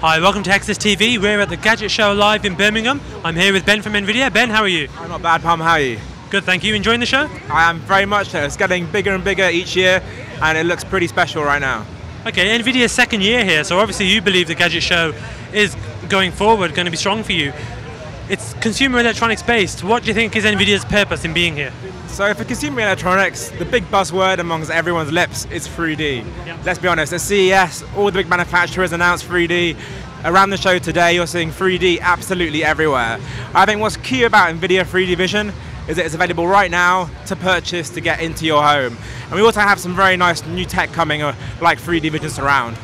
Hi, welcome to Hexus TV. We're at the Gadget Show Live in Birmingham. I'm here with Ben from NVIDIA. Ben, how are you? I'm not bad, Pam. How are you? Good, thank you. Enjoying the show? I am very much so. It's getting bigger and bigger each year, and it looks pretty special right now. Okay, NVIDIA's second year here, so obviously you believe the Gadget Show is going forward, going to be strong for you. It's consumer electronics based. What do you think is NVIDIA's purpose in being here? So for consumer electronics, the big buzzword amongst everyone's lips is 3D. Yep. Let's be honest, at CES, all the big manufacturers announced 3D. Around the show today, you're seeing 3D absolutely everywhere. I think what's key about NVIDIA 3D Vision is that it's available right now to purchase to get into your home. And we also have some very nice new tech coming, like 3D Vision Surround.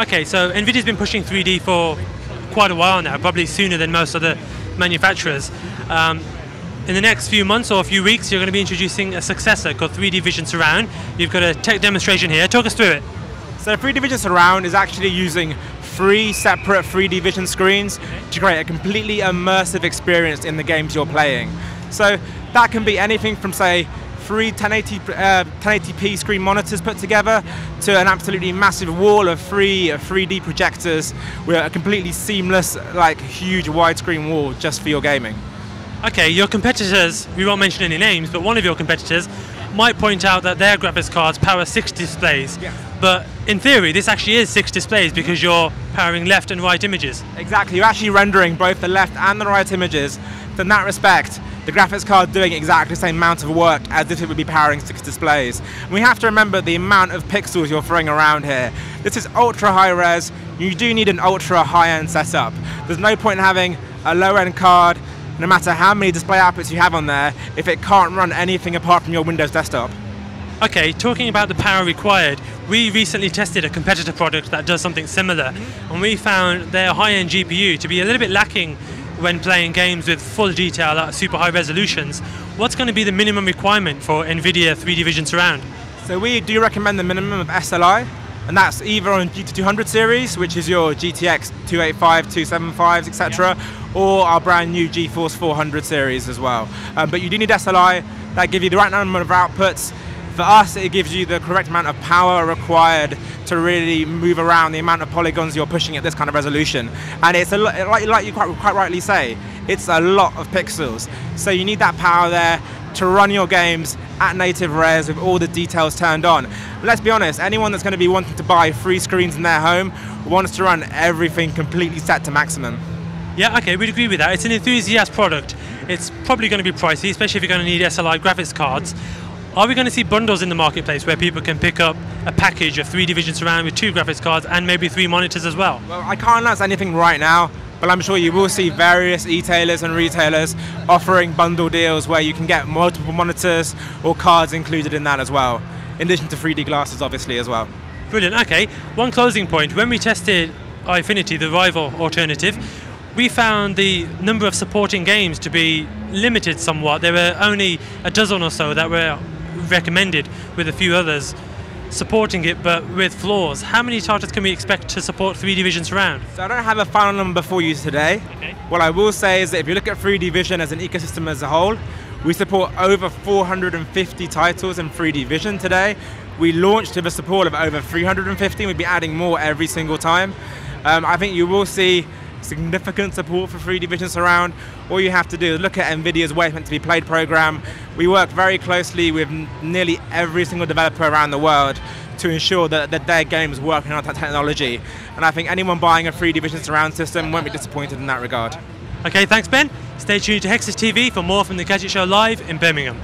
Okay, so NVIDIA's been pushing 3D for quite a while now, probably sooner than most other manufacturers. In the next few months or a few weeks, you're going to be introducing a successor called 3D Vision Surround. You've got a tech demonstration here. Talk us through it. So 3D Vision Surround is actually using three separate 3D Vision screens to create a completely immersive experience in the games you're playing. So that can be anything from, say, three 1080p screen monitors put together to an absolutely massive wall of three 3D projectors with a completely seamless, like, huge widescreen wall just for your gaming. Okay, your competitors, we won't mention any names, but one of your competitors might point out that their graphics cards power 6 displays. Yeah. But in theory, this actually is 6 displays because you're powering left and right images. Exactly, you're actually rendering both the left and the right images. In that respect, the graphics card doing exactly the same amount of work as if it would be powering 6 displays. And we have to remember the amount of pixels you're throwing around here. This is ultra high res. You do need an ultra high end setup. There's no point in having a low end card, no matter how many display outputs you have on there, if it can't run anything apart from your Windows desktop. Okay, talking about the power required, we recently tested a competitor product that does something similar, and we found their high-end GPU to be a little bit lacking when playing games with full detail at super high resolutions. What's going to be the minimum requirement for NVIDIA 3D Vision Surround? So we do recommend the minimum of SLI, and that's either on GT200 series, which is your GTX 285, 275s, etc., or our brand new GeForce 400 series as well. But you do need SLI. That gives you the right number of outputs. For us, it gives you the correct amount of power required to really move around the amount of polygons you're pushing at this kind of resolution. And it's a lot, like you quite rightly say, it's a lot of pixels. So you need that power there to run your games at native res with all the details turned on. But let's be honest, anyone that's going to be wanting to buy free screens in their home wants to run everything completely set to maximum. Yeah, okay, we'd agree with that. It's an enthusiast product. It's probably going to be pricey, especially if you're going to need SLI graphics cards. Are we going to see bundles in the marketplace where people can pick up a package of 3D Vision Surround with 2 graphics cards and maybe 3 monitors as well? Well, I can't announce anything right now, but I'm sure you will see various e-tailers and retailers offering bundle deals where you can get multiple monitors or cards included in that as well, in addition to 3D glasses, obviously, as well. Brilliant. Okay, one closing point. When we tested Eyefinity, the rival alternative, we found the number of supporting games to be limited somewhat. There were only a dozen or so that were recommended, with a few others supporting it but with flaws. How many titles can we expect to support 3D Vision Surround? So I don't have a final number for you today. Okay. What I will say is that if you look at 3D Vision as an ecosystem as a whole, we support over 450 titles in 3D Vision today. We launched with a support of over 350, we'll be adding more every single time. I think you will see significant support for 3D Vision Surround. All you have to do is look at NVIDIA's Way It's Meant to be Played program. We work very closely with nearly every single developer around the world to ensure that their games work on our technology. And I think anyone buying a 3D Vision Surround system won't be disappointed in that regard. Okay, thanks Ben. Stay tuned to Hexus TV for more from the Gadget Show Live in Birmingham.